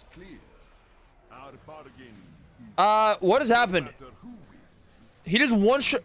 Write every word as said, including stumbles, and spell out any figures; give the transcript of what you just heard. is clear. Our bargain is uh, what has happened? He just one shot.